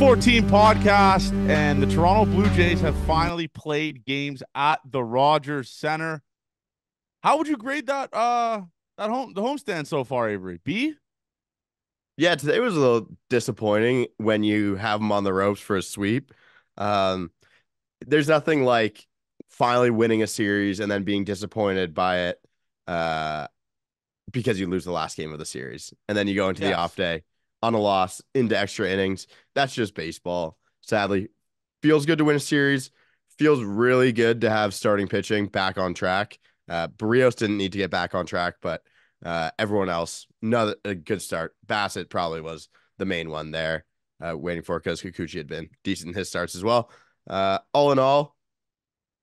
14 podcast, and the Toronto Blue Jays have finally played games at the Rogers Center. How would you grade that the homestand so far, Avery? B? Yeah, today was a little disappointing when you have them on the ropes for a sweep. There's nothing like finally winning a series and then being disappointed by it because you lose the last game of the series, and then you go into the off day on a loss into extra innings. That's just baseball. Sadly, feels good to win a series. Feels really good to have starting pitching back on track. Berríos didn't need to get back on track, but everyone else, another a good start. Bassitt probably was the main one there, waiting for it, because Kikuchi had been decent in his starts as well. All in all,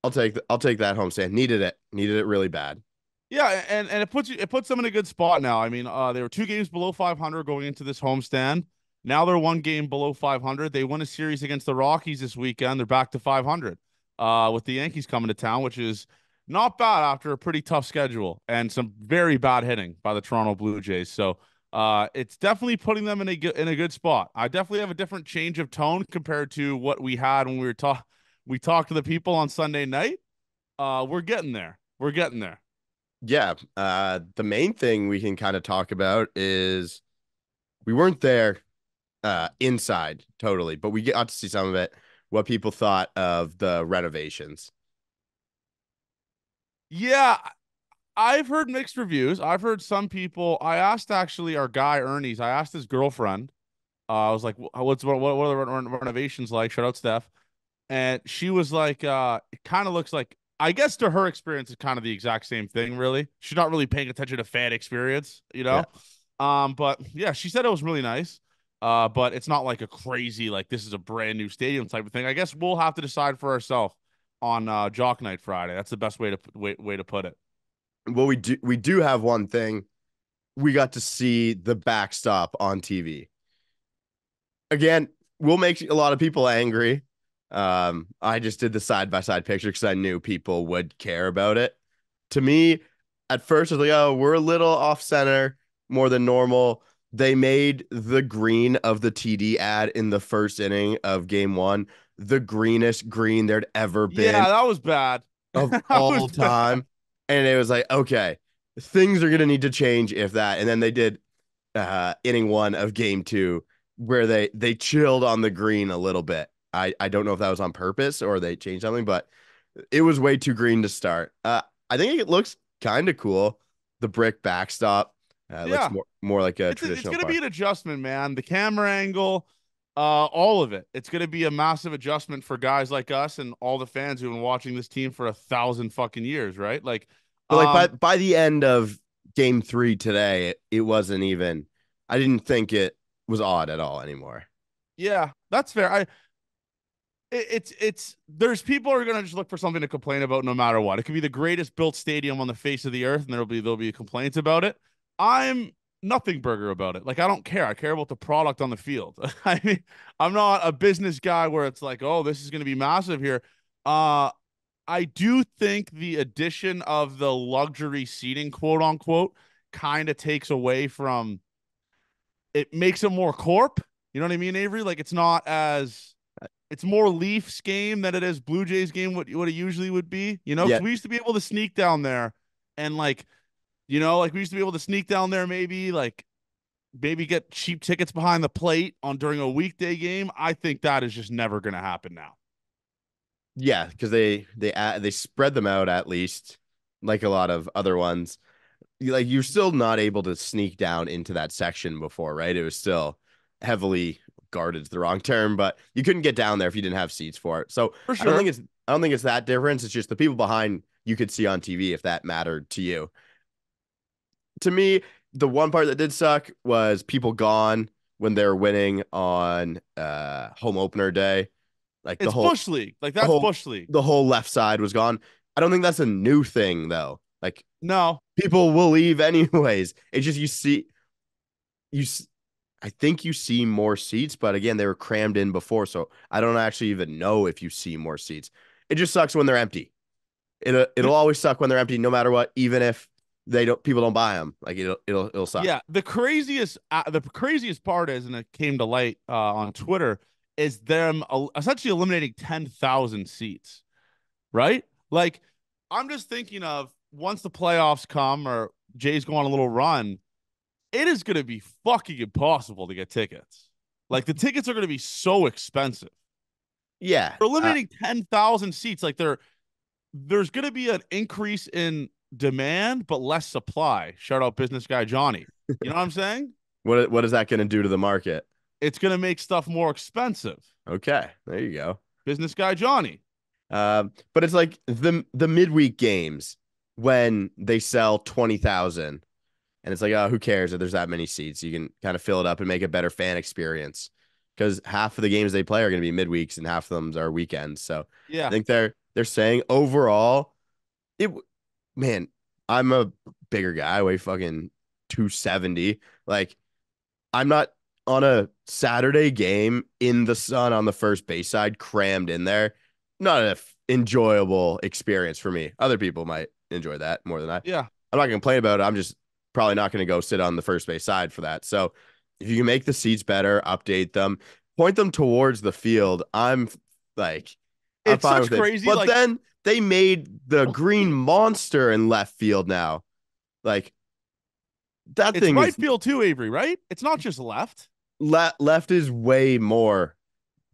I'll take that homestand. Needed it really bad. Yeah, and it puts them in a good spot now. I mean, they were 2 games below 500 going into this homestand. Now they're 1 game below 500. They won a series against the Rockies this weekend. They're back to 500 with the Yankees coming to town, which is not bad after a pretty tough schedule and some very bad hitting by the Toronto Blue Jays. So it's definitely putting them in a good spot. I definitely have a different change of tone compared to what we had when we talked to the people on Sunday night. We're getting there. Yeah, the main thing we can kind of talk about is we weren't there inside totally, but we got to see some of it, what people thought of the renovations. Yeah, I've heard mixed reviews. I've heard some people. I asked actually our guy, Ernie's. I asked his girlfriend. I was like, what are the renovations like? Shout out, Steph. And she was like, it kind of looks like, I guess to her experience, it's kind of the exact same thing, really. She's not really paying attention to fan experience, you know? Yeah. But yeah, she said it was really nice. But it's not like a crazy, like this is a brand new stadium type of thing. I guess we'll have to decide for ourselves on Jock Night Friday. That's the best way to put it. Well, we do have one thing. We got to see the backstop on TV. Again, we'll make a lot of people angry. I just did the side-by-side picture because I knew people would care about it. To me, at first, I was like, oh, we're a little off-center, more than normal. They made the green of the TD ad in the first inning of Game 1 the greenest green there'd ever been. Yeah, that was bad. Of all time. Bad. And it was like, okay, things are going to need to change if that. And then they did inning 1 of Game 2 where they chilled on the green a little bit. I don't know if that was on purpose or they changed something, but it was way too green to start. I think it looks kind of cool. The brick backstop looks more like a traditional. It's going to be an adjustment, man. The camera angle, all of it. It's going to be a massive adjustment for guys like us and all the fans who've been watching this team for 1,000 fucking years, right? By the end of Game 3 today, it wasn't even. I didn't think it was odd at all anymore. Yeah, that's fair. There's people who are going to just look for something to complain about no matter what. It could be the greatest built stadium on the face of the earth, and there'll be complaints about it. I'm nothing burger about it. Like, I don't care. I care about the product on the field. I mean, I'm not a business guy where it's like, oh, this is going to be massive here. I do think the addition of the luxury seating, quote unquote, kind of takes away from, it makes it more corp. You know what I mean, Avery? Like, it's not as... It's more Leafs game than it is Blue Jays game, what it usually would be. You know, yeah. We used to be able to sneak down there and maybe get cheap tickets behind the plate during a weekday game. I think that is just never going to happen now. Yeah, because they spread them out, at least, like a lot of other ones. Like, you're still not able to sneak down into that section before, right? It was still heavily... guarded's the wrong term, but you couldn't get down there if you didn't have seats for it. So for sure. I don't think it's that difference. It's just the people behind you could see on TV if that mattered to you. To me, the one part that did suck was people gone when they were winning on home opener day. Like, it's the whole bush league. Like, that's bush league. The whole left side was gone. I don't think that's a new thing though. Like, no, people will leave anyways. It's just I think you see more seats, but again, they were crammed in before, so I don't actually even know if you see more seats. It just sucks when they're empty. It'll always suck when they're empty, no matter what, even if people don't buy them. Like, it'll suck. Yeah, the craziest part is, and it came to light on Twitter, is them essentially eliminating 10,000 seats, right? Like, I'm just thinking of once the playoffs come or Jays go on a little run, it is going to be fucking impossible to get tickets. Like, the tickets are going to be so expensive. Yeah. They're eliminating 10,000 seats. Like, there's going to be an increase in demand, but less supply. Shout out business guy Johnny. You know what I'm saying? What is that going to do to the market? It's going to make stuff more expensive. Okay, there you go. Business guy Johnny. But it's like the midweek games when they sell 20,000, and it's like, oh, who cares if there's that many seats? You can kind of fill it up and make a better fan experience, because half of the games they play are going to be midweeks and half of them are weekends. So yeah, I think they're saying overall, man, I'm a bigger guy. I weigh fucking 270. Like, I'm not on a Saturday game in the sun on the first base side, crammed in there. Not an enjoyable experience for me. Other people might enjoy that more than I. Yeah. I'm not going to complain about it. I'm just probably not going to go sit on the first base side for that. So if you can make the seats better, update them, point them towards the field, I'm like, it's I'm such crazy. But like, then they made the green monster in left field now. Like, that thing right field too, Avery, right? It's not just left. Left is way more,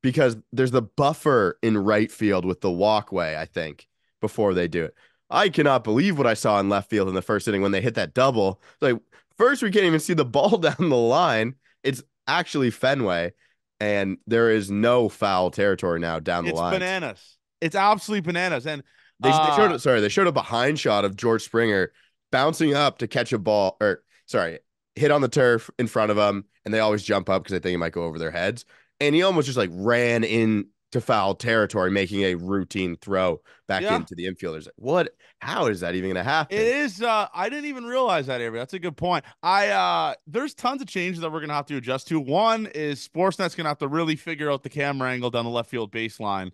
because there's the buffer in right field with the walkway, I think, before they do it. I cannot believe what I saw in left field in the first inning when they hit that double. Like, first, we can't even see the ball down the line. It's actually Fenway, and there is no foul territory now down the line. It's bananas. It's absolutely bananas. And they showed a behind shot of George Springer bouncing up to catch a ball, or sorry, hit on the turf in front of him, and they always jump up because they think it might go over their heads. And he almost just like ran into foul territory, making a routine throw back into the infielders. What? How is that even going to happen? It is. I didn't even realize that, Avery. That's a good point. There's tons of changes that we're going to have to adjust to. One is Sportsnet's going to have to really figure out the camera angle down the left field baseline.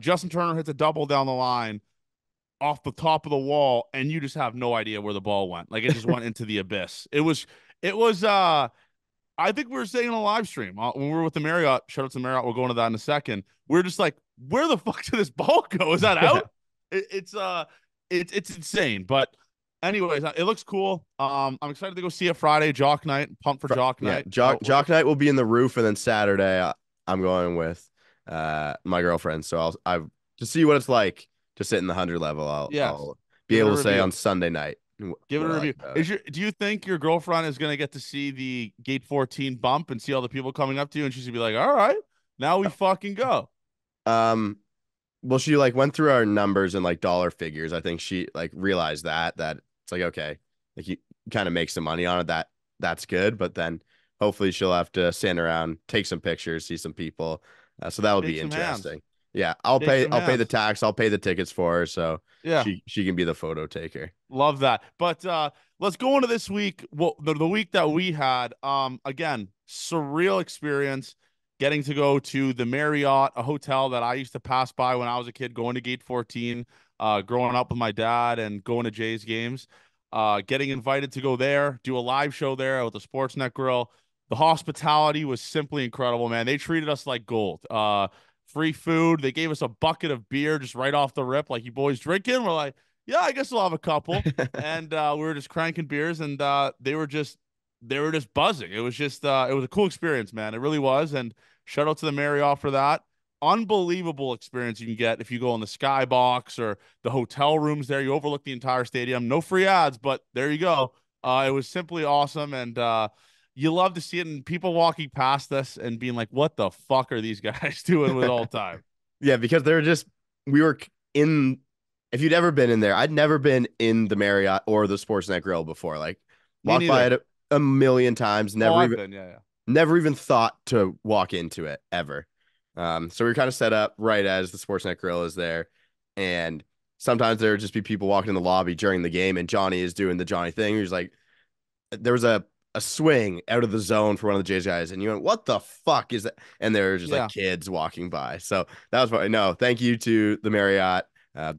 Justin Turner hits a double down the line off the top of the wall, and you just have no idea where the ball went. Like, it just went into the abyss. It was I think we were saying on a live stream when we were with the Marriott, shout out to Marriott, we'll go into that in a second. We're just like, where the fuck did this ball go? Is that out? It's insane. But anyways, it looks cool. I'm excited to go see it Friday, Jock Night, pump for Jock Night. Jock Night will be in the roof, and then Saturday I'm going with my girlfriend. So I to see what it's like to sit in the 100 level. I'll be able to say on Sunday night. Give it a review. Do you think your girlfriend is going to get to see the Gate 14 bump and see all the people coming up to you, and she's going to be like, all right, now we fucking go? Well, she like went through our numbers and like dollar figures. I think she like realized that it's like, okay, like you kind of make some money on it. That's good. But then hopefully she'll have to stand around, take some pictures, see some people. So that would be interesting. Hands. Yeah, I'll pay the tax. I'll pay the tickets for her, so she can be the photo taker. Love that. But let's go into this week. Well, the week that we had, again, surreal experience getting to go to the Marriott, a hotel that I used to pass by when I was a kid, going to Gate 14, growing up with my dad and going to Jays games, getting invited to go there, do a live show there with the Sportsnet Grill. The hospitality was simply incredible, man. They treated us like gold. Free food. They gave us a bucket of beer just right off the rip. Like, you boys drinking? We're like, yeah, I guess we'll have a couple. And we were just cranking beers, and they were just buzzing. It was just it was a cool experience, man. It really was. And shout out to the Marriott for that. Unbelievable experience you can get if you go on the Skybox or the hotel rooms there. You overlook the entire stadium. No free ads, but there you go. It was simply awesome, and you love to see it, and people walking past us and being like, what the fuck are these guys doing with all time? Yeah, because we were in, if you'd ever been in there, I'd never been in the Marriott or the Sportsnet Grill before. Like, walked by it a million times, never even thought to walk into it ever. So we were kind of set up right as the Sportsnet Grill is there. And sometimes there would just be people walking in the lobby during the game, and Johnny is doing the Johnny thing. He's like, there was a swing out of the zone for one of the Jays guys, and you went, what the fuck is that? And there were just like kids walking by. So that was funny. No, thank you to the Marriott.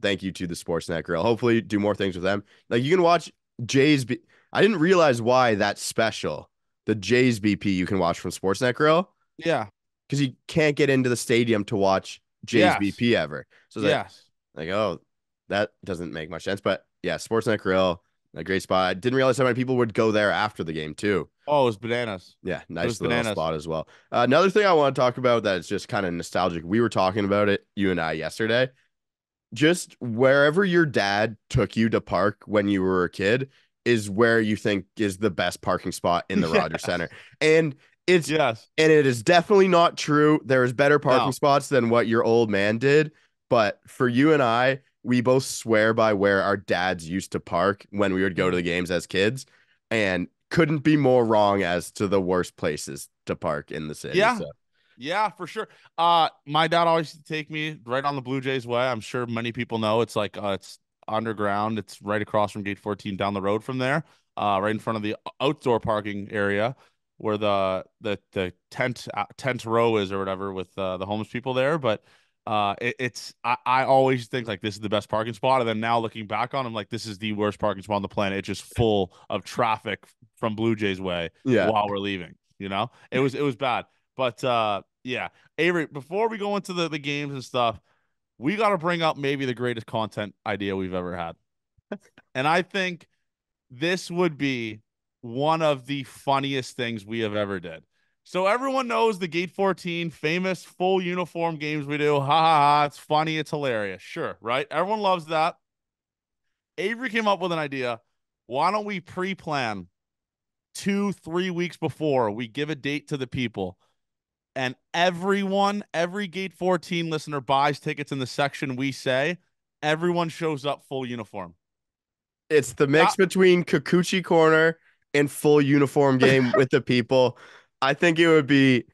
Thank you to the Sportsnet Grill. Hopefully do more things with them. Like, you can watch Jays. I didn't realize why that's special. The Jays BP you can watch from Sportsnet Grill. Yeah. because you can't get into the stadium to watch Jays BP ever. So it's like, oh, that doesn't make much sense. But yeah, Sportsnet Grill, a great spot. I didn't realize how many people would go there after the game too. Oh, it was bananas. Yeah, nice little spot as well. Another thing I want to talk about that is just kind of nostalgic. We were talking about it, you and I, yesterday. Just wherever your dad took you to park when you were a kid is where you think is the best parking spot in the Rogers Center. And it's and it is definitely not true. There is better parking spots than what your old man did. But for you and I, we both swear by where our dads used to park when we would go to the games as kids, and couldn't be more wrong as to the worst places to park in the city. Yeah. So. Yeah, for sure. My dad always used to take me right on the Blue Jays way. I'm sure many people know it's like it's underground. It's right across from Gate 14 down the road from there, right in front of the outdoor parking area where the tent row is or whatever with the homeless people there. But I always think like this is the best parking spot. And then now looking back on it, I'm like, this is the worst parking spot on the planet. It's just full of traffic from Blue Jays way while we're leaving. You know, it was bad. But, yeah, Avery, before we go into the games and stuff, we got to bring up maybe the greatest content idea we've ever had. And I think this would be one of the funniest things we have ever did. So everyone knows the Gate 14 famous full uniform games we do. Ha, ha, ha. It's funny. It's hilarious. Sure. Right. Everyone loves that. Avery came up with an idea. Why don't we pre-plan 2-3 weeks before we give a date to the people? And every Gate 14 listener buys tickets in the section we say, everyone shows up full uniform. It's the mix between Kikuchi Corner and full uniform game with the people. I think it would be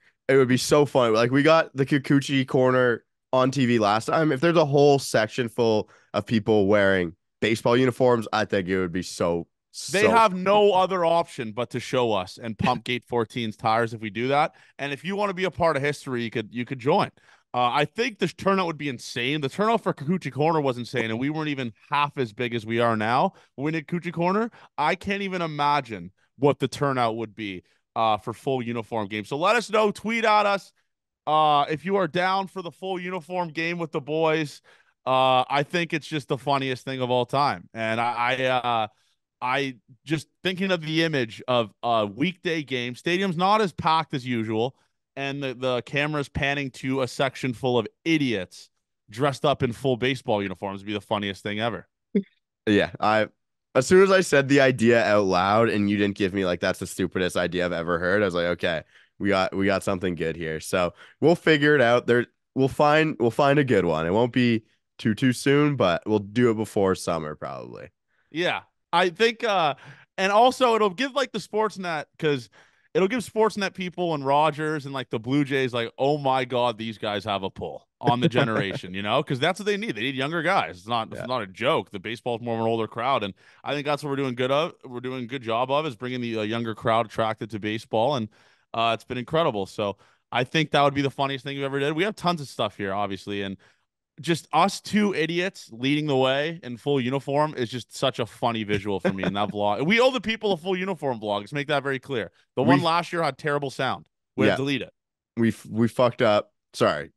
so fun. Like, we got the Kikuchi Corner on TV last time. If there's a whole section full of people wearing baseball uniforms, I think it would be so have no other option but to show us and pump Gate 14's tires if we do that. And if you want to be a part of history, you could join. I think the turnout would be insane. The turnout for Kikuchi Corner was insane, and we weren't even half as big as we are now. When we did Kikuchi Corner, I can't even imagine what the turnout would be for full uniform game. So let us know. Tweet at us if you are down for the full uniform game with the boys. I think it's just the funniest thing of all time. And I just thinking of the image of a weekday game, stadium's not as packed as usual, and the camera's panning to a section full of idiots dressed up in full baseball uniforms would be the funniest thing ever. Yeah, as soon as I said the idea out loud and you didn't give me like that's the stupidest idea I've ever heard, I was like, okay, we got something good here. So we'll figure it out. There, we'll find a good one. It won't be too soon, but we'll do it before summer probably. Yeah. I think, and also it'll give like the Sportsnet, because it'll give Sportsnet people and Rogers and like the Blue Jays, like, oh my God, these guys have a pull on the generation, you know, because that's what they need. They need younger guys. It's not a joke. The baseball is more of an older crowd, and I think that's what we're doing a good job of, is bringing the younger crowd attracted to baseball, and it's been incredible. So I think that would be the funniest thing we've ever did. We have tons of stuff here, obviously, and just us two idiots leading the way in full uniform is just such a funny visual for me in that vlog. We owe the people a full uniform vlog. Let's make that very clear. The one last year had terrible sound. We had to delete it. We fucked up. Sorry.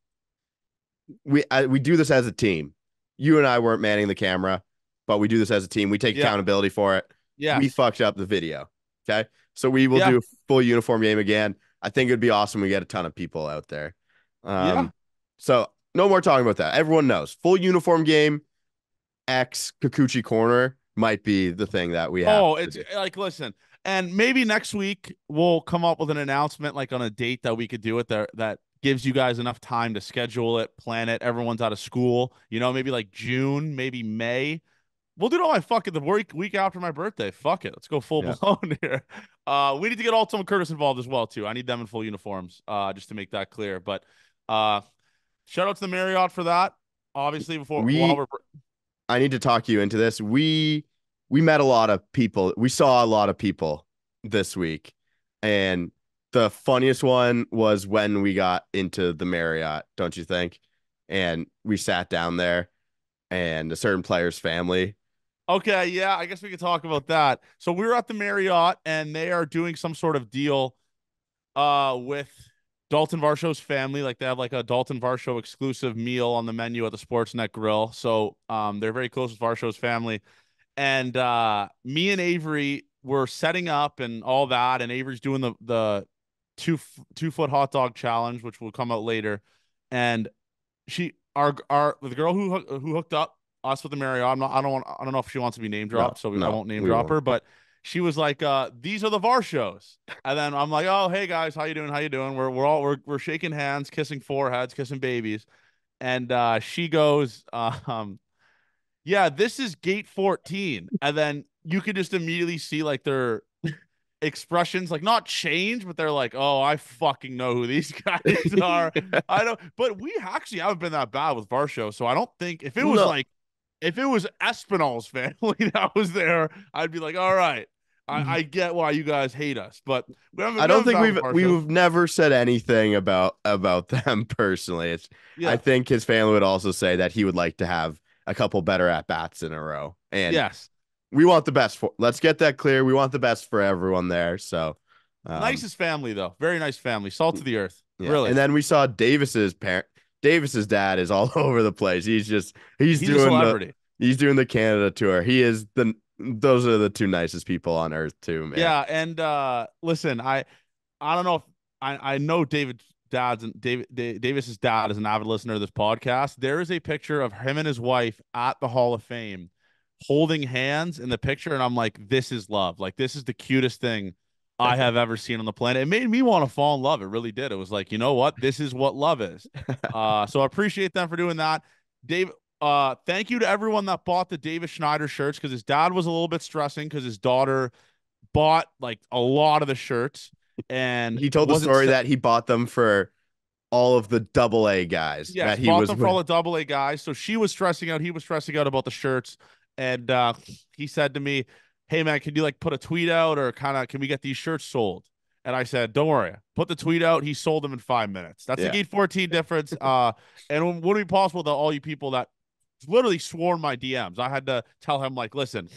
We do this as a team. You and I weren't manning the camera, but we do this as a team. We take accountability for it. Yeah. We fucked up the video. Okay. So we will do a full uniform game again. I think it'd be awesome. We get a ton of people out there. So no more talking about that. Everyone knows. Full uniform game, X Kikuchi Corner might be the thing that we have. Oh, it's like, listen, and maybe next week we'll come up with an announcement, like on a date that we could do it there that gives you guys enough time to schedule it, plan it. Everyone's out of school, you know, maybe like June, maybe May. We'll do it all. Fuck it. The week after my birthday. Fuck it. Let's go full blown here. We need to get Alton and Curtis involved as well too. I need them in full uniforms, just to make that clear. But shout out to the Marriott for that. Obviously, I need to talk you into this. We met a lot of people. We saw a lot of people this week, and the funniest one was when we got into the Marriott, don't you think? And we sat down there, and a certain player's family. Okay, yeah, I guess we could talk about that. So we were at the Marriott, and they are doing some sort of deal with Dalton Varsho's family, like they have like a Dalton Varsho exclusive meal on the menu at the Sportsnet Grill. So they're very close with Varsho's family. And me and Avery were setting up and all that. And Avery's doing the two-foot hot dog challenge, which will come out later. And the girl who hooked up us with the Marriott, I don't know if she wants to be name dropped, I won't name drop her, but she was like, these are the Varshos. And then I'm like, oh, hey guys, how you doing? How you doing? We're shaking hands, kissing foreheads, kissing babies. And she goes, yeah, this is gate 14. And then you could just immediately see like their expressions, like not change, but they're like, oh, I fucking know who these guys are. I don't, but we actually haven't been that bad with Varsho. So I don't think if it was if it was Espinal's family that was there, I'd be like, all right, I get why you guys hate us, but I don't think we've never said anything about them personally. I think his family would also say that he would like to have a couple better at bats in a row. And yes, we want the best for, let's get that clear. We want the best for everyone there. So nicest family though. Very nice family. Salt of the earth. Yeah. Really. And then we saw Davis's dad is all over the place. He's doing a celebrity. He's doing the Canada tour. Those are the two nicest people on earth too, man. Yeah. And listen, I don't know if I know Davis's dad is an avid listener of this podcast. There is a picture of him and his wife at the Hall of Fame holding hands in the picture, and I'm like, this is love. Like, this is the cutest thing I have ever seen on the planet. It made me want to fall in love. It really did. It was like, you know what? This is what love is. So I appreciate them for doing that. Dave, thank you to everyone that bought the Davis Schneider shirts, because his dad was a little bit stressing because his daughter bought like a lot of the shirts. And he told the story that he bought them for all of the AA guys. Yeah, he bought them for all the AA guys. So she was stressing out. He was stressing out about the shirts. And he said to me, hey, man, can you like put a tweet out or can we get these shirts sold? And I said, don't worry, put the tweet out. He sold them in 5 minutes. That's the Gate 14 difference. And would it be possible to all you people that literally swarmed my DMs? I had to tell him, like, listen,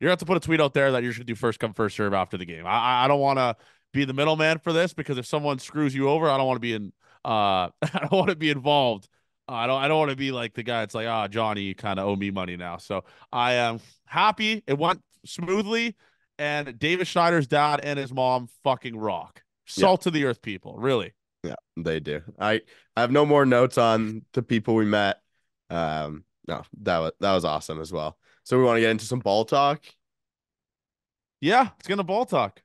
you're going to have to put a tweet out there that you're going to do first come, first serve after the game. I don't want to be the middleman for this, because if someone screws you over, I don't want to be I don't want to be involved. I don't want to be like the guy that's like, Johnny, you kind of owe me money now. So I am happy it went smoothly, and Davis Schneider's dad and his mom fucking rock. Salt of the earth people, really. Yeah, they do. I have no more notes on the people we met. No, that was awesome as well. So we want to get into some ball talk. Yeah, it's gonna ball talk.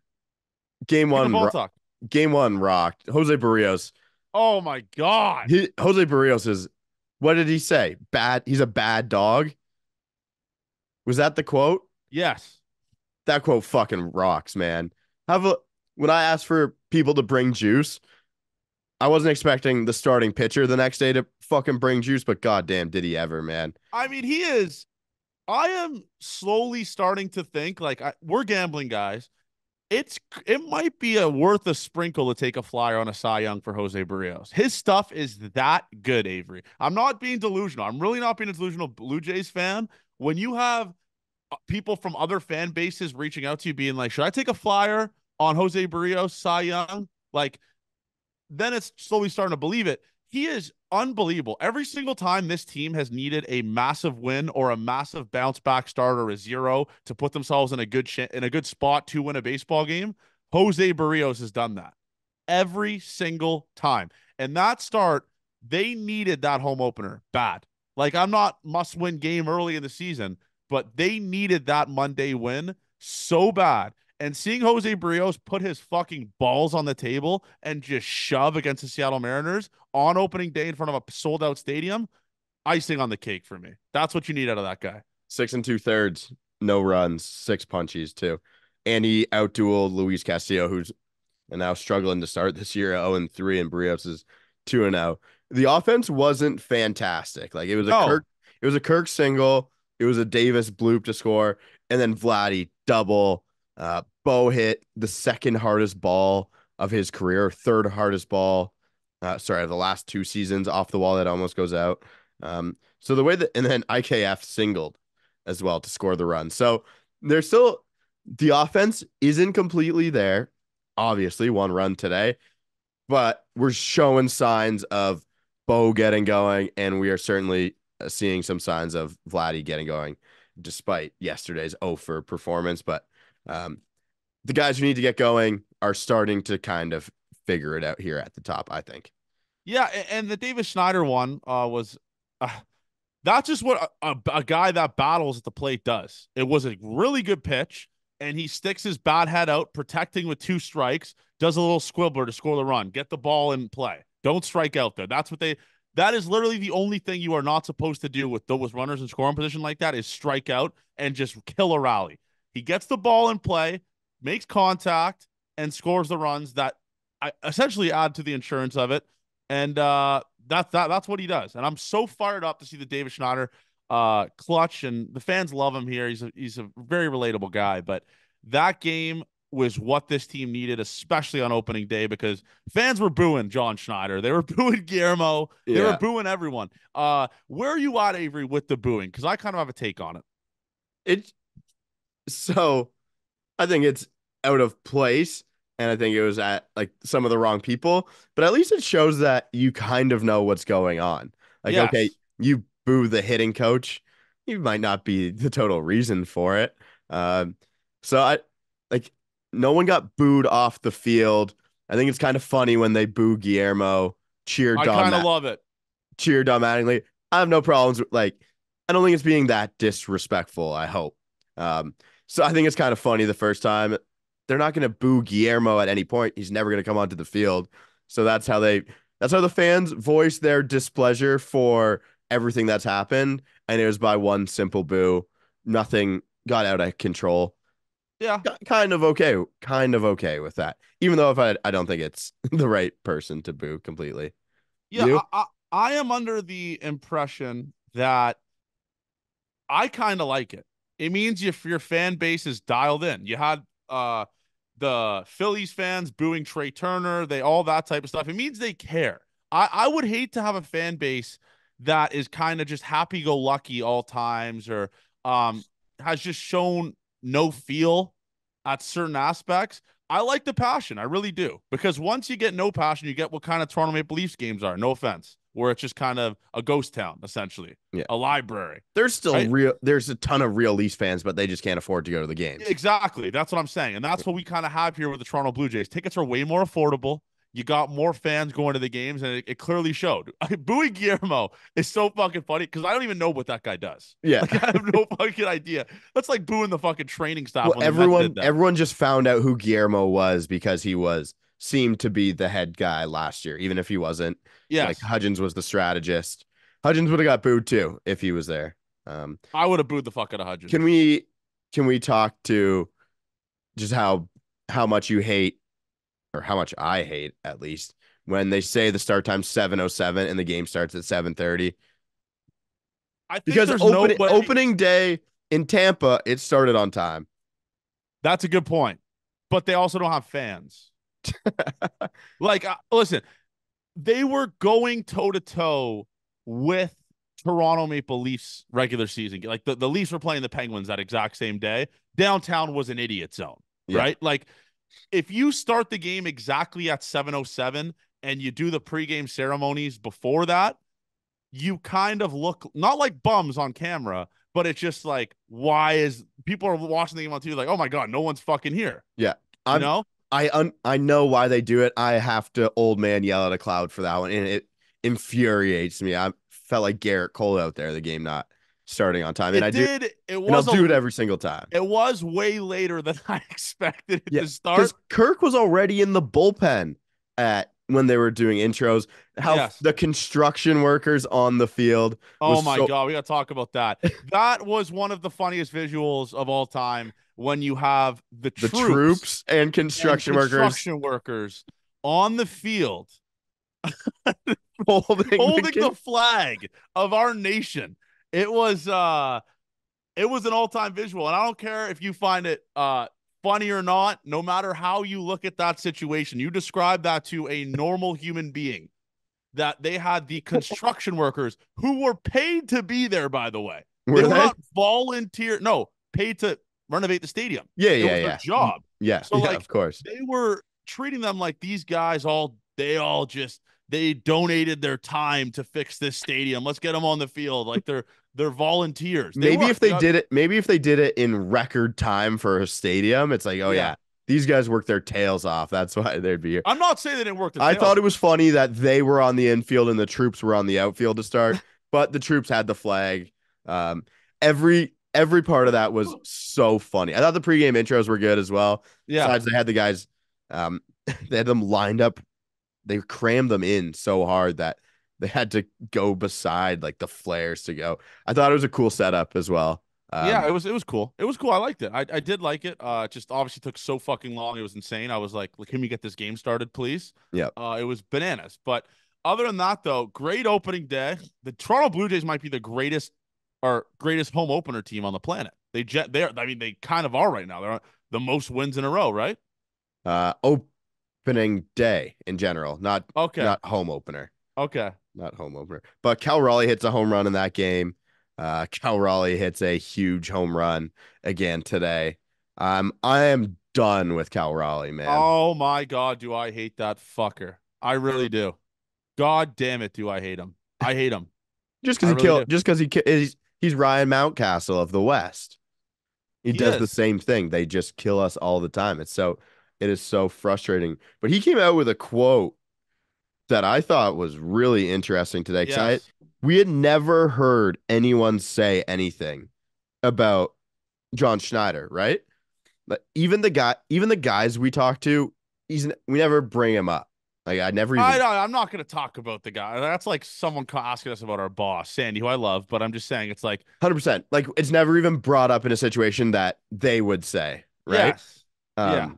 Game one rocked. Jose Berríos. Oh my God. Jose Berríos is, what did he say? He's a bad dog. Was that the quote? Yes. That quote fucking rocks, man. When I asked for people to bring juice, I wasn't expecting the starting pitcher the next day to fucking bring juice, but goddamn did he ever, man. I mean, I am slowly starting to think like we're gambling guys. It might be worth a sprinkle to take a flyer on a Cy Young for Jose Berríos. His stuff is that good, Avery. I'm not being delusional. I'm really not being a delusional Blue Jays fan. When you have people from other fan bases reaching out to you being like, should I take a flyer on Jose Berríos, Cy Young? Like, then it's slowly starting to believe it. He is unbelievable. Every single time this team has needed a massive win or a massive bounce back start or a zero to put themselves in a good spot to win a baseball game, Jose Berríos has done that every single time. And that start, they needed that home opener bad. Like, I'm not must win game early in the season, but they needed that Monday win so bad. And seeing Jose Berríos put his fucking balls on the table and just shove against the Seattle Mariners on opening day in front of a sold-out stadium, icing on the cake for me. That's what you need out of that guy. 6 2/3, no runs, 6 punchies too. And he outdueled Luis Castillo, who's now struggling to start this year, 0-3, and Berríos is 2-0. The offense wasn't fantastic. Like, it was a Kirk single, it was a Davis bloop to score, and then Vladdy double. Bo hit the second hardest ball of his career, third hardest ball, of the last 2 seasons off the wall that almost goes out. So the way that, and then IKF singled as well to score the run. So there's still, the offense isn't completely there. Obviously, 1 run today, but we're showing signs of Bo getting going, and we are certainly seeing some signs of Vladdy getting going, despite yesterday's 0 for performance. But the guys who need to get going are starting to kind of figure it out here at the top, I think. Yeah, and the Davis Schneider one was that's just what a guy that battles at the plate does. It was a really good pitch, and he sticks his bat head out, protecting with two strikes, does a little squibbler to score the run, get the ball in play. Don't strike out there. That's what they – that is literally the only thing you are not supposed to do with those runners in scoring position like that is strike out and just kill a rally. He gets the ball in play, makes contact, and scores the runs that I essentially add to the insurance of it. And that's what he does. And I'm so fired up to see the Davis Schneider clutch, and the fans love him here. He's a very relatable guy. But that game was what this team needed, especially on opening day, because fans were booing John Schneider. They were booing Guillermo. They were booing everyone. Where are you at, Avery, with the booing? Because I kind of have a take on it. So I think it's out of place, and I think it was at like some of the wrong people, but at least it shows that you kind of know what's going on. Like, okay, you boo the hitting coach. You might not be the total reason for it. No one got booed off the field. I think it's kind of funny when they boo Guillermo, cheered Dom. I kind of love it. Cheered Dom Mattingly. I have no problems with, like, I don't think it's being that disrespectful, I hope. So I think it's kind of funny the first time. They're not going to boo Guillermo at any point. He's never going to come onto the field. So that's how the fans voice their displeasure for everything that's happened. And it was by one simple boo. Nothing got out of control. Yeah, kind of okay with that, even though I don't think it's the right person to boo completely. Yeah, I am under the impression that I kind of like it. It means if your fan base is dialed in. You had the Phillies fans booing Trey Turner, all that type of stuff. It means they care. I would hate to have a fan base that is kind of just happy-go-lucky all times, or has just shown no feel at certain aspects. I like the passion. I really do. Because once you get no passion, you get what kind of Toronto Maple Leafs games are. No offense. Where it's just kind of a ghost town, essentially. Yeah. A library. There's still real. There's a ton of real Leafs fans, but they just can't afford to go to the games. Exactly. That's what I'm saying. And that's what we kind of have here with the Toronto Blue Jays. Tickets are way more affordable. You got more fans going to the games, and it clearly showed. Booing Guillermo is so fucking funny because I don't even know what that guy does. Yeah, like, I have no fucking idea. That's like booing the fucking training staff. Well, everyone just found out who Guillermo was because he seemed to be the head guy last year, even if he wasn't. Yeah, like Hudgens was the strategist. Hudgens would have got booed too if he was there. I would have booed the fuck out of Hudgens. Can we talk to just how much you hate? Or how much I hate, at least, when they say the start time's 7:07 and the game starts at 7:30. I think because opening day in Tampa, it started on time. That's a good point, but they also don't have fans. Like, listen, they were going toe to toe with Toronto Maple Leafs regular season. Like the Leafs were playing the Penguins that exact same day. Downtown was an idiot zone, right? Like, if you start the game exactly at 7:07 and you do the pregame ceremonies before that, you kind of look not like bums on camera, but it's just like, why is people are watching the game on TV like, oh my God, no one's fucking here. Yeah. I know why they do it. I have to old man yell at a cloud for that one. And it infuriates me. I felt like Garrett Cole out there, the game not starting on time, and I'll do it every single time. It was way later than I expected it to start, because Kirk was already in the bullpen when they were doing intros. The construction workers on the field. Oh my God, we gotta talk about that. That was one of the funniest visuals of all time, when you have the troops and construction workers on the field holding the flag of our nation. It was an all-time visual, and I don't care if you find it funny or not. No matter how you look at that situation, you describe that to a normal human being, that they had the construction workers who were paid to be there, by the way. They were not volunteer. No, paid to renovate the stadium. Yeah, it was their job. Yeah, so, like, of course. They were treating them like these guys all they all just, they donated their time to fix this stadium. Let's get them on the field. Like they're volunteers. Maybe if they did it in record time for a stadium, it's like, oh yeah, these guys worked their tails off. That's why they'd be here. I'm not saying they didn't work their tails off. I thought it was funny that they were on the infield and the troops were on the outfield to start, but the troops had the flag. Every part of that was so funny. I thought the pregame intros were good as well. Yeah. Besides, they had the guys, they had them lined up. They crammed them in so hard that they had to go beside like the flares to go. I thought it was a cool setup as well. Yeah, it was cool. It was cool. I liked it. I did like it. It just obviously took so fucking long. It was insane. I was like, can we get this game started, please? Yeah. It was bananas. But other than that, though, great opening day. The Toronto Blue Jays might be the greatest home opener team on the planet. They kind of are right now. They're the most wins in a row, right? Opening day in general, not home opener. Okay, not home opener. But Cal Raleigh hits a home run in that game. Cal Raleigh hits a huge home run again today. I am done with Cal Raleigh, man. Oh my God, do I hate that fucker? I really do. God damn it, do I hate him? I hate him. He's Ryan Mountcastle of the West. He does the same thing. They just kill us all the time. It is so frustrating. But he came out with a quote that I thought was really interesting today. Yes. We had never heard anyone say anything about John Schneider, right? But even the guys we talked to, we never bring him up. Like I'm not going to talk about the guy. That's like someone asking us about our boss, Sandy, who I love, but I'm just saying it's like 100%. Like it's never even brought up in a situation that they would say, right? Yes.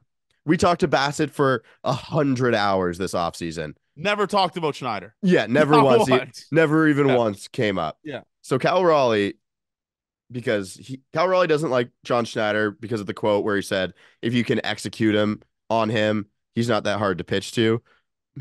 We talked to Bassitt for 100 hours this offseason. Never talked about Schneider. Yeah, never once came up. Yeah. So Cal Raleigh, because Cal Raleigh doesn't like John Schneider because of the quote where he said, if you can execute him on him, he's not that hard to pitch to.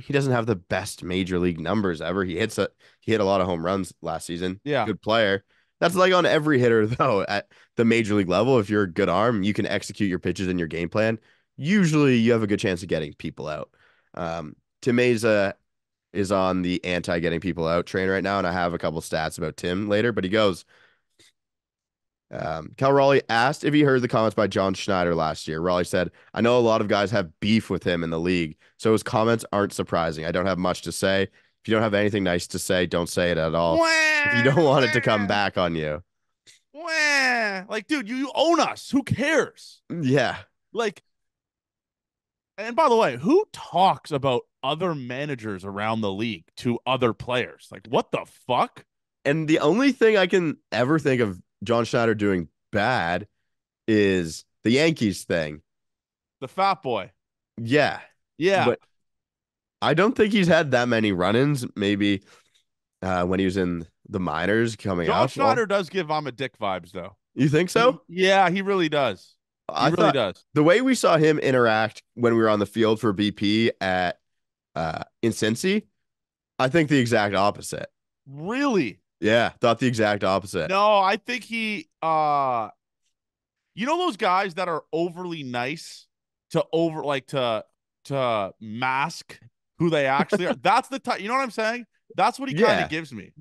He doesn't have the best major league numbers ever. He hit a lot of home runs last season. Yeah. Good player. That's like on every hitter, though, at the major league level. If you're a good arm, you can execute your pitches and your game plan. Usually you have a good chance of getting people out. Tim Mayza is on the anti-getting people out train right now, and I have a couple stats about Tim later, but he goes, Cal Raleigh asked if he heard the comments by John Schneider last year. Raleigh said, I know a lot of guys have beef with him in the league, so his comments aren't surprising. I don't have much to say. If you don't have anything nice to say, don't say it at all. If you don't want it to come back on you. Like, dude, you own us. Who cares? Yeah. Like, and by the way, who talks about other managers around the league to other players? Like, what the fuck? And the only thing I can ever think of John Schneider doing bad is the Yankees thing. The fat boy. Yeah. Yeah. But I don't think he's had that many run-ins. Maybe when he was in the minors coming up. John Schneider does give I'm a dick vibes, though. You think so? Yeah, he really does. I really thought the way we saw him interact when we were on the field for BP at in Cincy, I think the exact opposite. Really? Yeah, thought the exact opposite. No, I think he, you know, those guys that are overly nice to mask who they actually are. That's the type. You know what I'm saying? That's what he kind of gives me.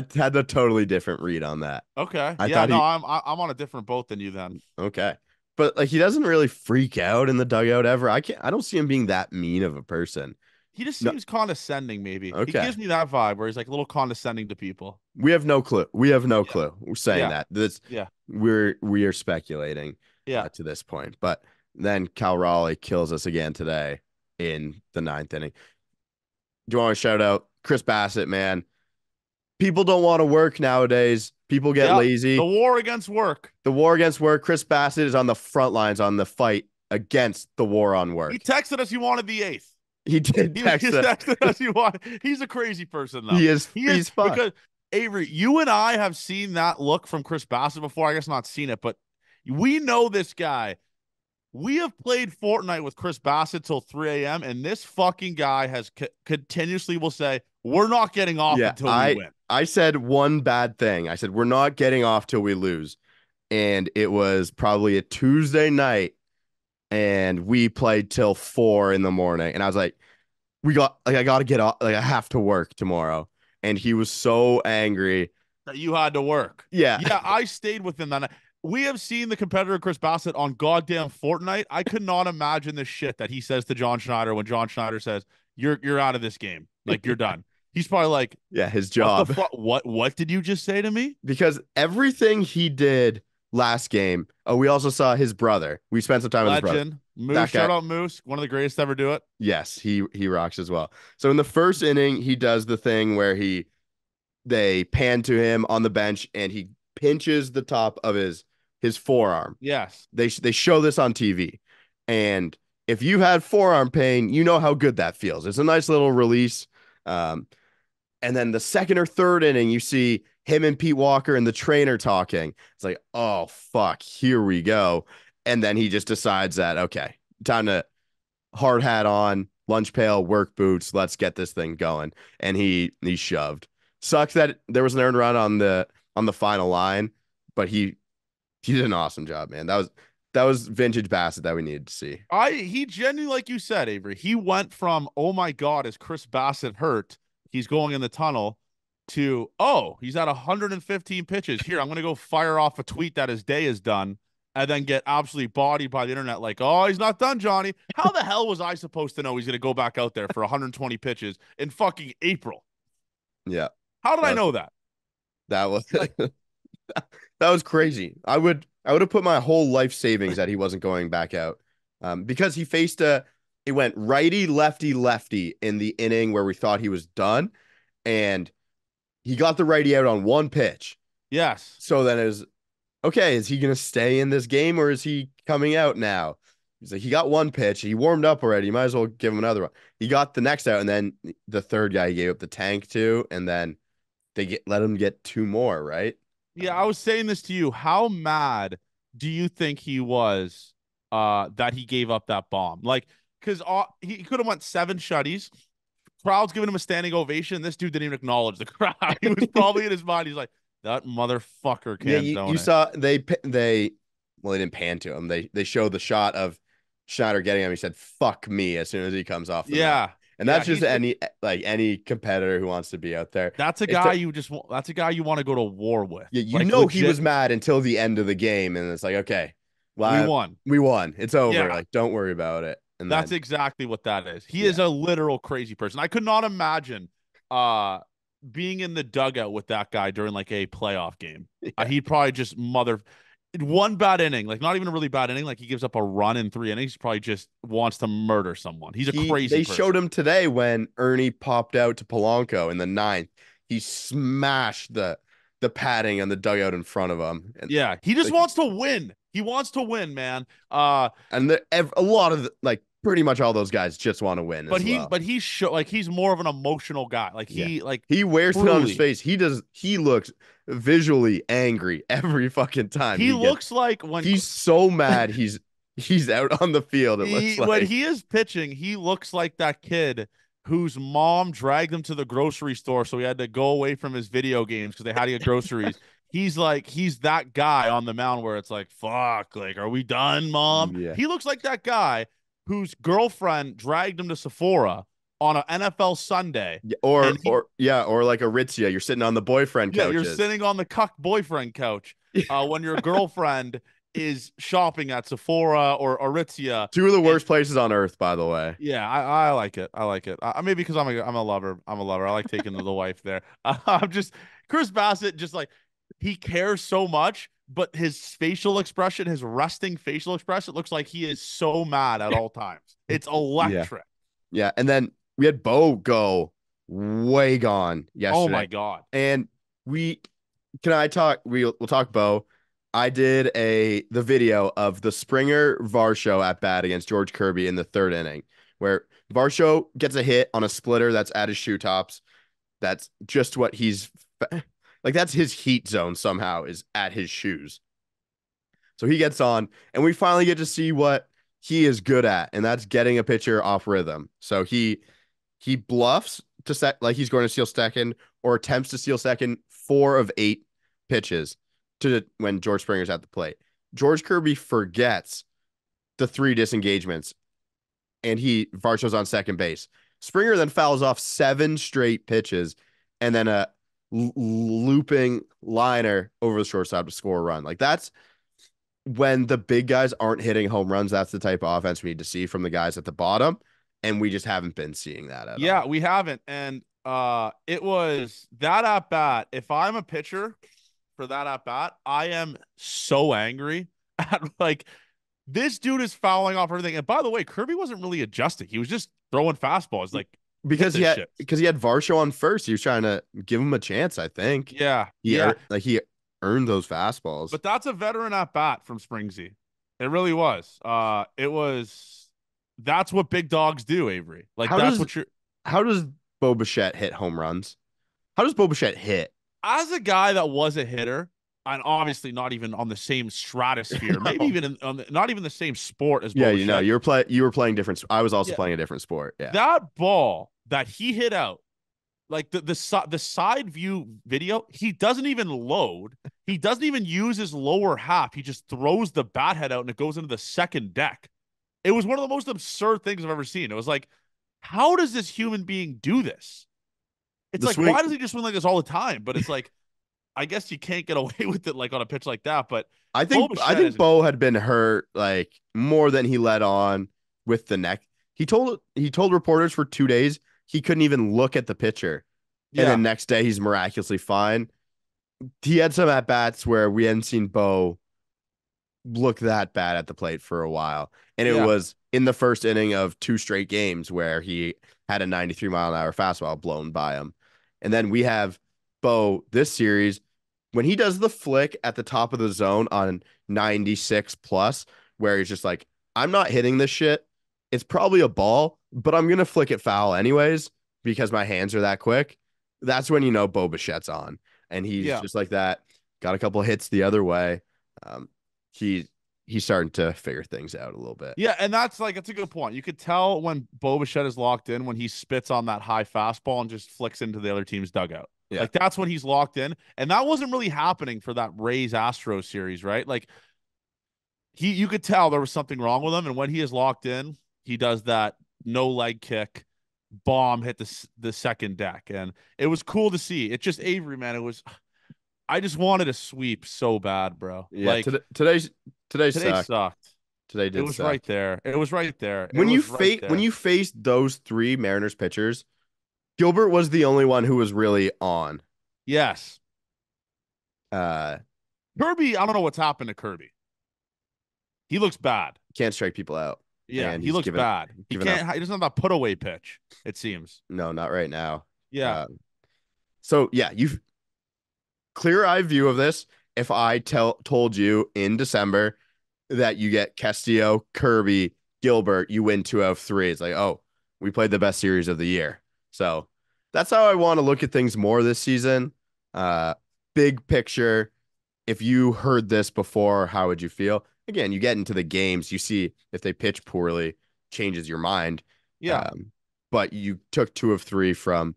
I had a totally different read on that. Okay. I'm on a different boat than you then. Okay. But like, he doesn't really freak out in the dugout ever. I don't see him being that mean of a person. He just seems condescending, maybe. Okay. He gives me that vibe where he's like a little condescending to people. We have no clue. We're saying that. We are speculating to this point. But then Cal Raleigh kills us again today in the ninth inning. Do you want to shout out Chris Bassitt, man? People don't want to work nowadays. People get lazy. The war against work. Chris Bassitt is on the front lines on the fight against the war on work. He texted us he wanted the eighth. He did text us. He's a crazy person, though. He's fun. Because, Avery, you and I have seen that look from Chris Bassitt before. I guess not seen it, but we know this guy. We have played Fortnite with Chris Bassitt till 3 a.m., and this fucking guy has continuously will say, we're not getting off until we win. I said one bad thing. I said, we're not getting off till we lose. And it was probably a Tuesday night. And we played till 4 in the morning. And I was like, I got to get off. I have to work tomorrow. And he was so angry that you had to work. Yeah. Yeah. I stayed with him that night. We have seen the competitor Chris Bassitt on goddamn Fortnite. I could not imagine the shit that he says to John Schneider when John Schneider says, you're out of this game. Like, you're done. He's probably like, yeah, his job. What did you just say to me? Because everything he did last game, we also saw his brother. We spent some time with his brother. Moose, shout out Moose, one of the greatest to ever do it. Yes, he rocks as well. So in the first inning, he does the thing where they pan to him on the bench and he pinches the top of his forearm. Yes. They show this on TV. And if you had forearm pain, you know how good that feels. It's a nice little release. And then the second or third inning, you see him and Pete Walker and the trainer talking. It's like, oh, fuck, here we go. And then he just decides that, okay, time to hard hat on, lunch pail, work boots. Let's get this thing going. And he shoved. Sucks that there was an earned run on the final line, but he did an awesome job, man. That was vintage Bassitt that we needed to see. He genuinely, like you said, Avery, he went from, oh my God, is Chris Bassitt hurt? He's going in the tunnel to, oh, he's at 115 pitches. Here, I'm going to go fire off a tweet that his day is done. And then get absolutely bodied by the internet like, oh, he's not done, Johnny. How the hell was I supposed to know he's going to go back out there for 120 pitches in fucking April? Yeah. How did I know that? That was like, that was crazy. I would have put my whole life savings that he wasn't going back out because he faced it went righty, lefty, lefty in the inning where we thought he was done. And he got the righty out on one pitch. Yes. So then it was, okay, is he going to stay in this game or is he coming out now? He's like, he got one pitch. He warmed up already. You might as well give him another one. He got the next out. And then the third guy he gave up the tank to, and then they let him get two more, right? Yeah, I was saying this to you. How mad do you think he was that he gave up that bomb? Like, because he could have went seven shutties. Crowd's giving him a standing ovation. This dude didn't even acknowledge the crowd. He was probably in his mind. He's like, that motherfucker can't. Yeah, you saw they didn't pan to him. They showed the shot of Schneider getting him. He said, "Fuck me!" as soon as he comes off. The mat. And that's just any competitor who wants to be out there. That's a guy you want to go to war with. Yeah, legit. He was mad until the end of the game, and it's like, okay, well, we won. It's over. Yeah. Like, don't worry about it. And that's exactly what that is. He is a literal crazy person. I could not imagine. Being in the dugout with that guy during like a playoff game. Yeah. He'd probably just one bad inning, like not even a really bad inning. Like he gives up a run in three innings. He probably just wants to murder someone. He's crazy. They showed him today when Ernie popped out to Polanco in the ninth. He smashed the padding on the dugout in front of him. And yeah. He just wants to win. He wants to win, man. A lot of pretty much all those guys just want to win. But he's he's more of an emotional guy. He wears it on his face. He looks visually angry every fucking time. He looks like when he's so mad, he's out on the field. When he is pitching, he looks like that kid whose mom dragged him to the grocery store. So he had to go away from his video games because they had to get groceries. He's that guy on the mound where it's like, fuck, like, are we done, mom? Yeah. He looks like that guy whose girlfriend dragged him to Sephora on an NFL Sunday. Or like Aritzia, you're sitting on the boyfriend couch. Yeah, you're sitting on the cuck boyfriend couch when your girlfriend is shopping at Sephora or Aritzia. Two of the worst places on earth, by the way. Yeah, I like it. I like it. Maybe because I'm a lover. I'm a lover. I like taking the wife there. I'm just Chris Bassitt, just like, he cares so much. But his facial expression, his resting facial expression, it looks like he is so mad at all times. It's electric. Yeah. And then we had Bo go way gone yesterday. Oh my God. And we'll talk Bo. I did the video of the Springer Varsho at bat against George Kirby in the third inning, where Varsho gets a hit on a splitter that's at his shoe tops. That's just what he's like, that's his heat zone somehow, is at his shoes. So he gets on, and we finally get to see what he is good at, and that's getting a pitcher off rhythm. So he bluffs to set, like he's going to steal second, or attempts to steal second, 4 of 8 pitches when George Springer's at the plate. George Kirby forgets the 3 disengagements, and Varsho's on second base. Springer then fouls off seven straight pitches and then a looping liner over the shortstop to score a run. Like, that's when the big guys aren't hitting home runs. That's the type of offense we need to see from the guys at the bottom. And we just haven't been seeing that at all. We haven't. And it was that at bat. If I'm a pitcher for that at bat, I am so angry at, like, this dude is fouling off everything. And by the way, Kirby wasn't really adjusting. He was just throwing fastballs, like, because he had Varsho on first. He was trying to give him a chance, I think. He earned those fastballs. But that's a veteran at bat from Springsy. It really was. That's what big dogs do, Avery. Like, how does Bo Bichette hit home runs? How does Bo Bichette hit? As a guy that was a hitter, and obviously not even on the same stratosphere, maybe even not even the same sport as Bo Bichette. You were playing different. I was also playing a different sport. Yeah, that ball that he hit out, like the side view video, he doesn't even load. He doesn't even use his lower half. He just throws the bat head out and it goes into the second deck. It was one of the most absurd things I've ever seen. It was like, how does this human being do this? It's like, why does he just win like this all the time? But it's like, I guess you can't get away with it, like, on a pitch like that. But I think Bo had been hurt, like, more than he let on with the neck. He told reporters for 2 days he couldn't even look at the pitcher. Yeah. And then next day he's miraculously fine. He had some at-bats where we hadn't seen Bo look that bad at the plate for a while. And it was in the first inning of two straight games where he had a 93-mile-an-hour fastball blown by him. And then we have Bo this series when he does the flick at the top of the zone on 96 plus, where he's just like, I'm not hitting this shit. It's probably a ball, but I'm going to flick it foul anyways because my hands are that quick. That's when, you know, Bo Bichette's on. And he's just like that. Got a couple hits the other way. He's starting to figure things out a little bit. Yeah, and that's a good point. You could tell when Bo Bichette is locked in when he spits on that high fastball and just flicks into the other team's dugout. Yeah. Like, that's when he's locked in. And that wasn't really happening for that Rays-Astros series, right? Like, you could tell there was something wrong with him, and when he is locked in, he does that no-leg kick, bomb, hit the second deck, and it was cool to see. It just, Avery, man, it was... I just wanted a sweep so bad, bro. Yeah, like, today sucked. Today did. It was suck. Right there. It was right there. When you faced those three Mariners pitchers, Gilbert was the only one who was really on. Yes. Kirby, I don't know what's happened to Kirby. He looks bad. Can't strike people out. Yeah, he looks bad. He doesn't have that put away pitch, it seems. No, not right now. Yeah. You've clear eye view of this. If I told you in December that you get Castillo, Kirby, Gilbert, you win 2 out of 3. It's like, oh, we played the best series of the year. So that's how I want to look at things more this season. Big picture. If you heard this before, how would you feel? Again, you get into the games, you see if they pitch poorly, changes your mind. Yeah. But you took 2 of 3 from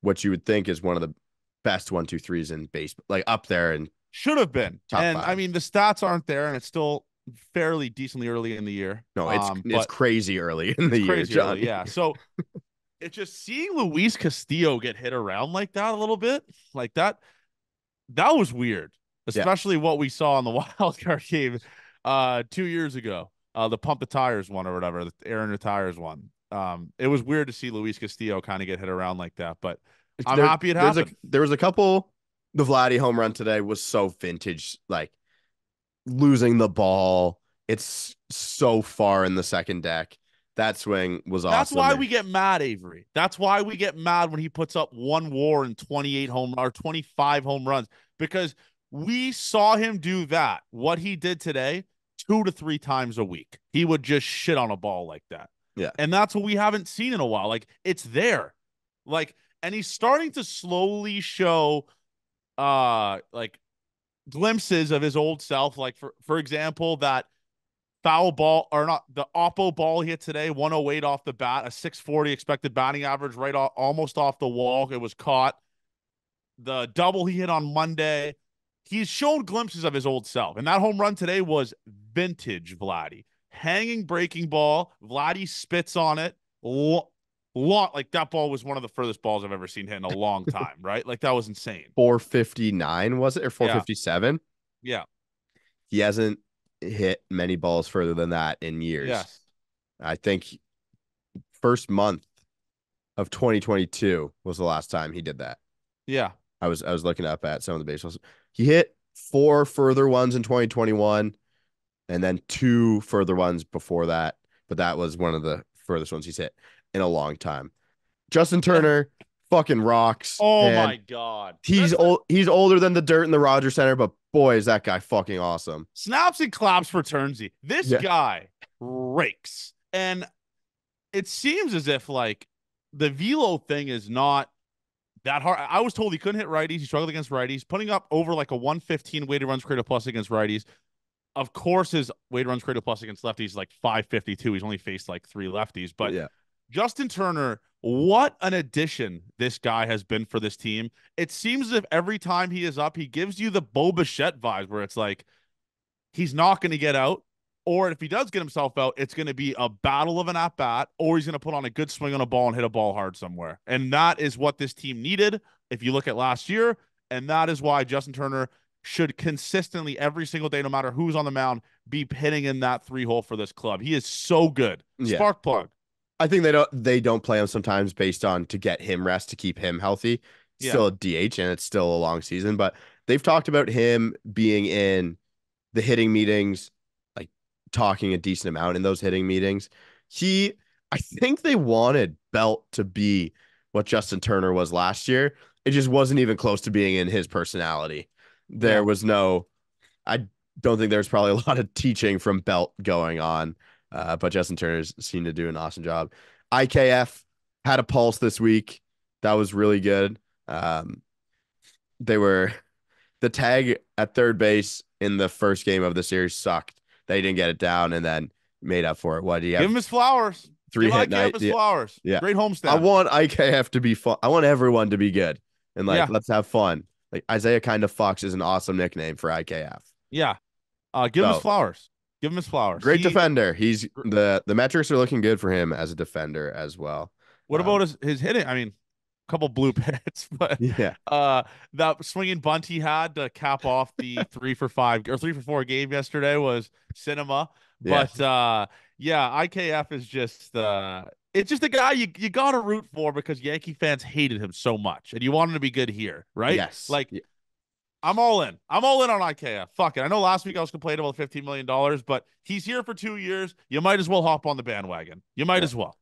what you would think is one of the best 1-2-3s in baseball, like up there, and should have been. And five. I mean, the stats aren't there, and it's still fairly decently early in the year. No, it's crazy early in the year, John. Early, yeah. So it's just seeing Luis Castillo get hit around like that a little bit, like that was weird, especially what we saw in the wild card game 2 years ago, the pump the tires one or whatever, the Aaron retires one. It was weird to see Luis Castillo kind of get hit around like that, but. I'm happy it happened. There was a couple. The Vladdy home run today was so vintage, like losing the ball. It's so far in the second deck. That swing was awesome. That's why we get mad, Avery. That's why we get mad when he puts up one WAR and 25 home runs, because we saw him do that, what he did today, 2 to 3 times a week. He would just shit on a ball like that. Yeah. And that's what we haven't seen in a while. Like, it's there. Like, and he's starting to slowly show like glimpses of his old self. Like, for example, that foul ball, or not, the oppo ball hit today, 108 off the bat, a 640 expected batting average, right off, almost off the wall. It was caught. The double he hit on Monday. He's shown glimpses of his old self. And that home run today was vintage Vladdy. Hanging breaking ball. Vladdy spits on it. lot, like that ball was one of the furthest balls I've ever seen hit in a long time, right? Like that was insane. 459 was it, or 457? Yeah. He hasn't hit many balls further than that in years. Yes. I think first month of 2022 was the last time he did that. Yeah. I was looking up at some of the baseballs. He hit 4 further ones in 2021 and then 2 further ones before that, but that was one of the furthest ones he's hit in a long time. Justin Turner fucking rocks. Oh my God. He's older than the dirt in the Rogers Center, but boy, is that guy fucking awesome. Snaps and claps for Turnsy. This guy rakes. And it seems as if like the velo thing is not that hard. I was told he couldn't hit righties. He struggled against righties. Putting up over like a 115 weighted runs created plus against righties. Of course, his weighted runs created plus against lefties is like 552. He's only faced like 3 lefties. But yeah, Justin Turner, what an addition this guy has been for this team. It seems as if every time he is up, he gives you the Bo Bichette vibes where it's like he's not going to get out. Or if he does get himself out, it's going to be a battle of an at-bat, or he's going to put on a good swing on a ball and hit a ball hard somewhere. And that is what this team needed if you look at last year. And that is why Justin Turner should consistently, every single day, no matter who's on the mound, be hitting in that 3-hole for this club. He is so good. Yeah. Spark plug. I think they don't play him sometimes based on to get him rest, to keep him healthy. It's still a DH, and it's still a long season. But they've talked about him being in the hitting meetings, talking a decent amount in those hitting meetings. I think they wanted Belt to be what Justin Turner was last year. It just wasn't even close to being in his personality. There was no, I don't think there's probably a lot of teaching from Belt going on, but Justin Turner's seemed to do an awesome job. IKF had a pulse this week. That was really good. The tag at third base in the first game of the series sucked. They didn't get it down and then made up for it. What do you have? Give him his flowers. 3 hit night. Give him his flowers. Yeah. Great homestand. I want IKF to be fun. I want everyone to be good. And let's have fun. Like Isaiah Kind of Fox is an awesome nickname for IKF. Yeah. Give him his flowers. Give him his flowers. Great defender. He's the metrics are looking good for him as a defender as well. What about his hitting? I mean, couple blue pits, but that swinging bunt he had to cap off the 3-for-5 or 3-for-4 game yesterday was cinema. But IKF is just it's just a guy you gotta root for because Yankee fans hated him so much and you want him to be good here, right? Yes. I'm all in on IKF. Fuck it. I know last week I was complaining about $15 million, but he's here for 2 years. You might as well hop on the bandwagon. You might as well.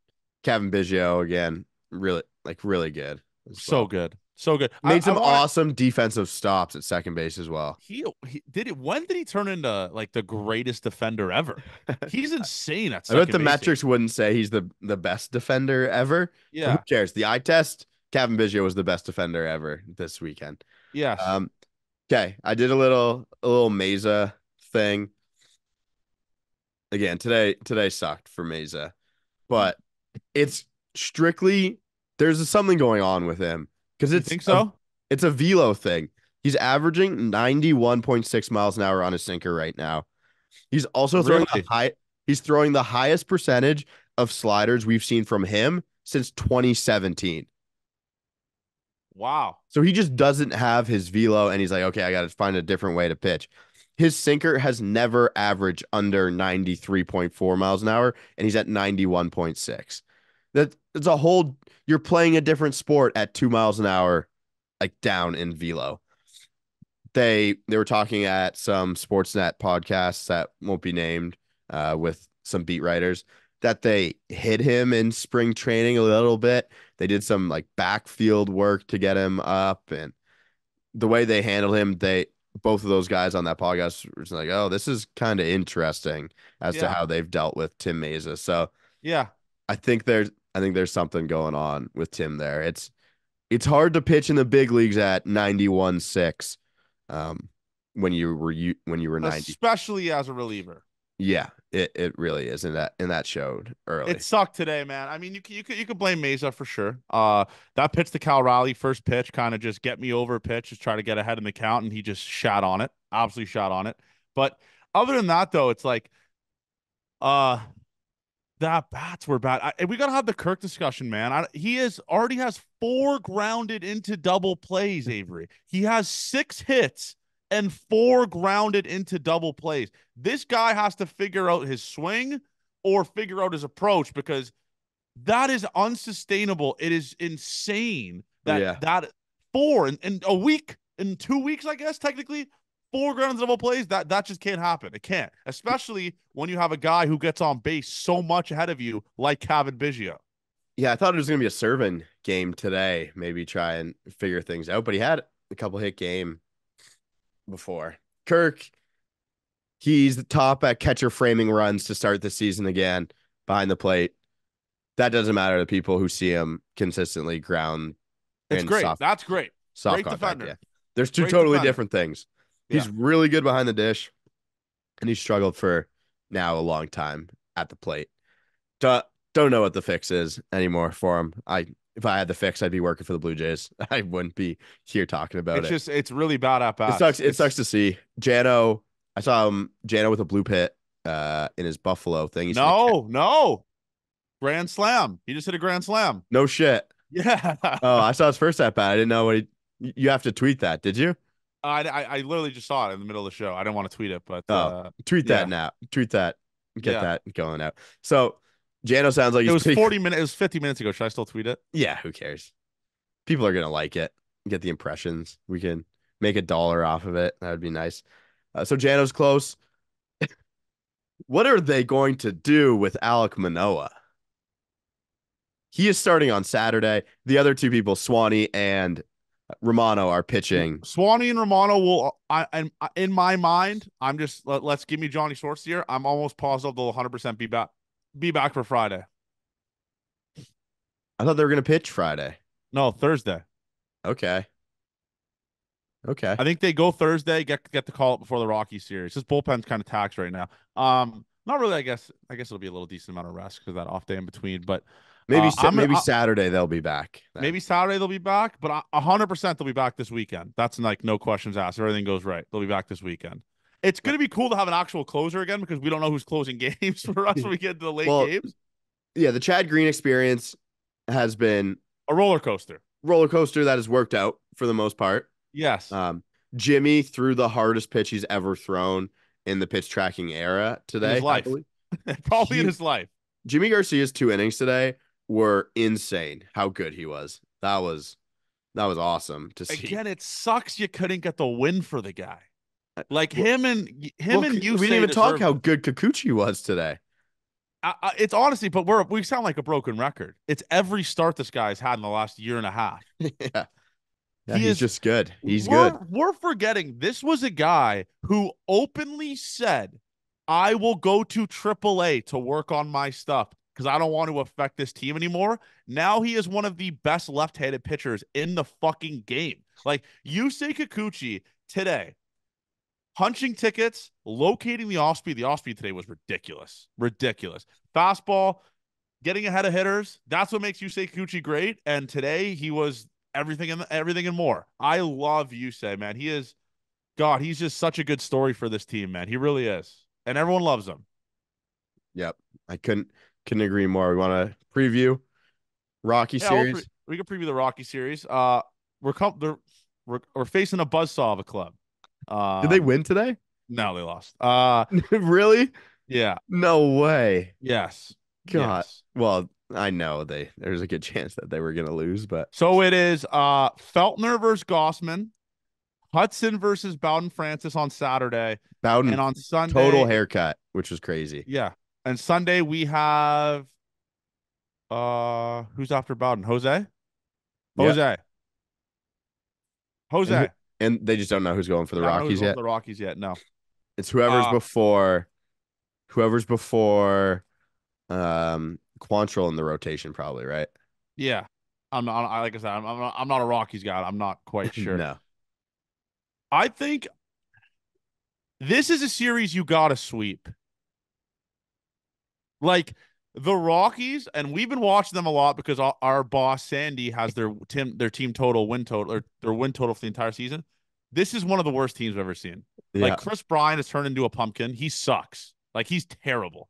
Kevin Biggio again, really. Really good. So good. So good. Made some awesome defensive stops at second base as well. He did it. When did he turn into like the greatest defender ever? He's insane at second base. I bet the metrics wouldn't say he's the best defender ever. Yeah. Who cares? The eye test, Kevin Biggio was the best defender ever this weekend. Yeah. Okay. I did a little Mayza thing. Again, today sucked for Mayza, but it's strictly there's something going on with him because it's a velo thing. He's averaging 91.6 miles an hour on his sinker right now. He's also throwing he's throwing the highest percentage of sliders we've seen from him since 2017. Wow. So he just doesn't have his velo and he's like, okay, I got to find a different way to pitch. His sinker has never averaged under 93.4 miles an hour and he's at 91.6. That's a whole. You're playing a different sport at 2 miles an hour, like down in velo. They were talking at some Sportsnet podcasts that won't be named, with some beat writers that they hit him in spring training a little bit. They did some like backfield work to get him up, and the way they handled him, both of those guys on that podcast were just like, oh, this is kind of interesting as to how they've dealt with Tim Mayza. So yeah. I think there's something going on with Tim there. It's hard to pitch in the big leagues at 91.6 when you were 90, especially as a reliever. Yeah, it really is, and that showed early. It sucked today, man. I mean, you could blame Mayza for sure. That pitch to Cal Raleigh, first pitch, kind of just get me over pitch, just try to get ahead in the count, and he just shot on it. Absolutely shot on it. But other than that, though, it's like The bats were bad. We got to have the Kirk discussion, man. He already has four grounded into double plays, Avery. He has six hits and four grounded into double plays. This guy has to figure out his swing or figure out his approach, because that is unsustainable. It is insane that that four in a week, in 2 weeks, I guess, technically, four grounded double plays, that just can't happen. It can't, especially when you have a guy who gets on base so much ahead of you, like Kevin Biggio. Yeah, I thought it was going to be a serving game today, maybe try and figure things out, but he had a couple hit game before. Kirk, he's the top at catcher framing runs to start the season again behind the plate. That doesn't matter to people who see him consistently ground. It's great. That's great. Soft great defender. Yeah. There's two great totally defender. Different things. He's really good behind the dish, and he struggled for now a long time at the plate. Don't know what the fix is anymore for him. If I had the fix, I'd be working for the Blue Jays. I wouldn't be here talking about it. It's really bad at bats. It sucks. It sucks to see. Jano, I saw him with a blue pit in his Buffalo thing. No. Grand slam. He just hit a grand slam. No shit. Yeah. Oh, I saw his first at bat. I didn't know what you have to tweet that. Did you? I literally just saw it in the middle of the show. I don't want to tweet it, but tweet that now. Tweet that. Get that going out. So Jano sounds like it was 40 minutes. It was 50 minutes ago. Should I still tweet it? Yeah, who cares? People are gonna like it. Get the impressions. We can make $1 off of it. That would be nice. So Jano's close. What are they going to do with Alek Manoah? He is starting on Saturday. The other two people, Swanee and Romano, are pitching. Swanee and Romano will, in my mind, I'm just, let's give me Johnny Schwartz here. I'm almost positive they'll 100% be back for Friday. I thought they were going to pitch Friday. No, Thursday. Okay. I think they go Thursday, get the call up before the Rockies series. This bullpen's kind of taxed right now. Not really, I guess it'll be a little decent amount of rest because of that off day in between, but Maybe Saturday they'll be back. Then. Maybe Saturday they'll be back, but 100% they'll be back this weekend. That's like no questions asked. If everything goes right, they'll be back this weekend. It's going to be cool to have an actual closer again, because we don't know who's closing games for us when we get to the late games. Yeah, the Chad Green experience has been a roller coaster. Roller coaster that has worked out for the most part. Yes. Jimmy threw the hardest pitch he's ever thrown in the pitch tracking era today. In his life. Probably in his life. Jimmy Garcia's two innings today were insane. How good he was. That was awesome to see. Again, it sucks you couldn't get the win for the guy. Like him and you. We didn't even talk how good Kikuchi was today. It's honestly, but we sound like a broken record. It's every start this guy's had in the last year and a half. He's just good. Good. We're forgetting this was a guy who openly said, "I will go to AAA to work on my stuff, because I don't want to affect this team anymore." Now he is one of the best left-handed pitchers in the fucking game. Like, you say Kikuchi today, punching tickets, locating the off-speed. The off-speed today was ridiculous. Ridiculous. Fastball, getting ahead of hitters. That's what makes Yusei Kikuchi great. And today he was everything and more. I love Yusei, man. He is, God, he's just such a good story for this team, man. He really is. And everyone loves him. Yep. I couldn't agree more. We want to preview Rocky series. We can preview the Rocky series. We're facing a buzzsaw of a club. Did they win today? No, they lost. Really? Yeah. No way. Yes. God. Yes. Well, I know there's a good chance that they were going to lose, but so it is Feltner versus Gossman, Hudson versus Bowden Francis on Saturday. Bowden, and on Sunday, total haircut, which was crazy. Yeah. And Sunday we have who's after Bowden? Jose. Yeah. Jose. And they just don't know who's going for the Rockies yet. The Rockies yet? No. It's whoever's before Quantrill in the rotation, probably, right? Yeah. I'm not a Rockies guy. I'm not quite sure. No. I think this is a series you gotta sweep. Like the Rockies, and we've been watching them a lot because our boss Sandy has their team total win total, or their win total for the entire season. This is one of the worst teams I've ever seen. Yeah. Like Chris Bryant has turned into a pumpkin. He sucks. Like he's terrible.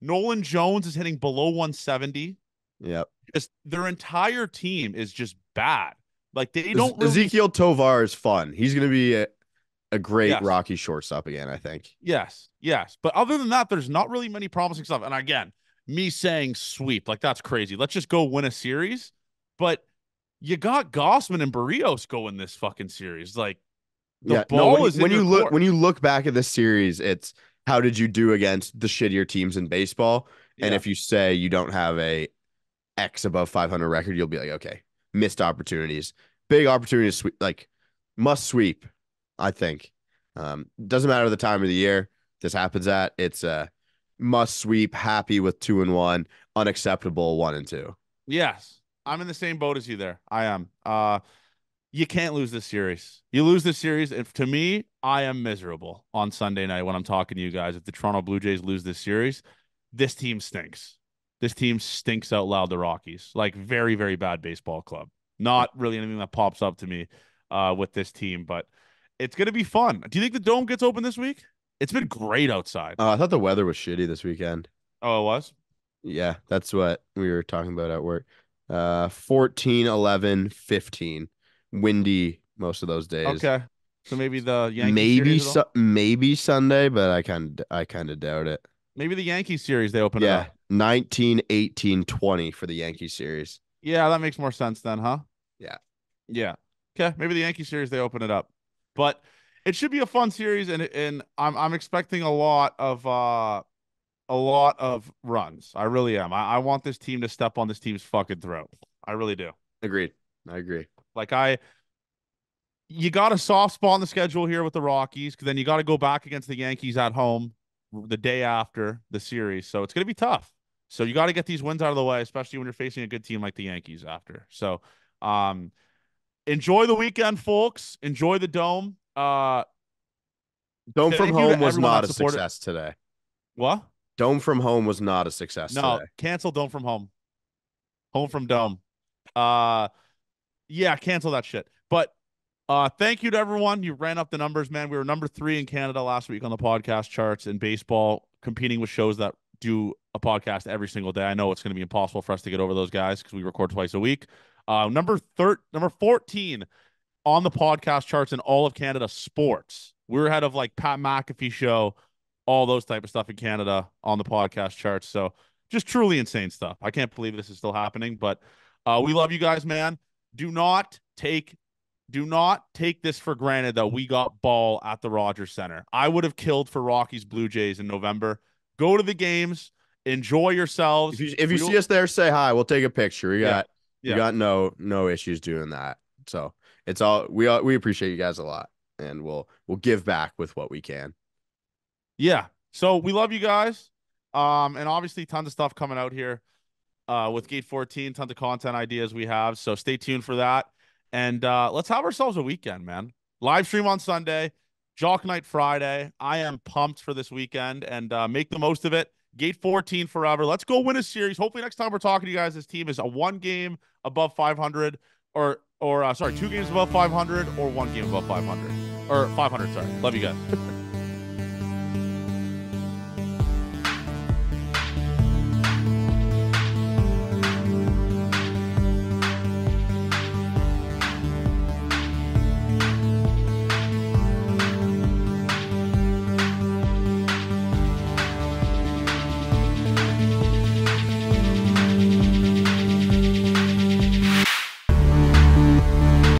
Nolan Jones is hitting below 170. Yep. Just, their entire team is just bad. Like they don't. Ezekiel Tovar is fun. He's going to be a great Rocky shortstop again, I think. Yes. But other than that, there's not really many promising stuff. And again, me saying sweep, like that's crazy. Let's just go win a series. But you got Gausman and Berríos going this fucking series. Like the ball is in your court. When you look back at this series, it's how did you do against the shittier teams in baseball? Yeah. And if you say you don't have a X above 500 record, you'll be like, okay, missed opportunities, big opportunities, sweep, like must sweep. I think doesn't matter the time of the year this happens at. It's a must sweep. Happy with 2-1, unacceptable 1-2. Yes, I'm in the same boat as you there. I am. You can't lose this series. You lose this series, and to me, I am miserable on Sunday night when I'm talking to you guys. If the Toronto Blue Jays lose this series, this team stinks. This team stinks out loud. The Rockies, like very, very bad baseball club. Not really anything that pops up to me with this team, but it's going to be fun. Do you think the Dome gets open this week? It's been great outside. I thought the weather was shitty this weekend. Oh, it was? Yeah, that's what we were talking about at work. 14, 11, 15. Windy most of those days. Okay. So maybe the Yankees maybe Sunday, but I kind of doubt it. Maybe the Yankees series they open it up. 19, 18, 20 for the Yankees series. Yeah, that makes more sense then, huh? Yeah. Okay, maybe the Yankees series they open it up. But it should be a fun series, and I'm expecting a lot of runs. I really am. I want this team to step on this team's fucking throat. I really do. Agreed. I agree. Like you got a soft spot on the schedule here with the Rockies, because then you got to go back against the Yankees at home the day after the series. So it's going to be tough. So you got to get these wins out of the way, especially when you're facing a good team like the Yankees after. So enjoy the weekend, folks. Enjoy the Dome. Dome from home was not a success today. What? Dome from home was not a success today. No, cancel Dome from home. Home from Dome. Yeah, cancel that shit. But thank you to everyone. You ran up the numbers, man. We were number 3 in Canada last week on the podcast charts in baseball, competing with shows that do a podcast every single day. I know it's going to be impossible for us to get over those guys because we record twice a week. Number 14 on the podcast charts in all of Canada sports. We're ahead of like Pat McAfee show, all those type of stuff in Canada on the podcast charts. So just truly insane stuff. I can't believe this is still happening, but we love you guys, man. Do not take this for granted that we got ball at the Rogers Center. I would have killed for Rockies Blue Jays in November. Go to the games, enjoy yourselves. If you see us there, say hi. We'll take a picture. We got no issues doing that. So it's all we appreciate you guys a lot, and we'll give back with what we can. Yeah. So we love you guys. And obviously tons of stuff coming out here. With Gate 14, tons of content ideas we have. So stay tuned for that. And let's have ourselves a weekend, man. Live stream on Sunday, Jock Night Friday. I am pumped for this weekend, and make the most of it. Gate 14 forever. Let's go win a series. Hopefully next time we're talking to you guys, this team is a 1 game above 500 or sorry, 2 games above 500 or 1 game above 500 or 500. Sorry. Love you guys.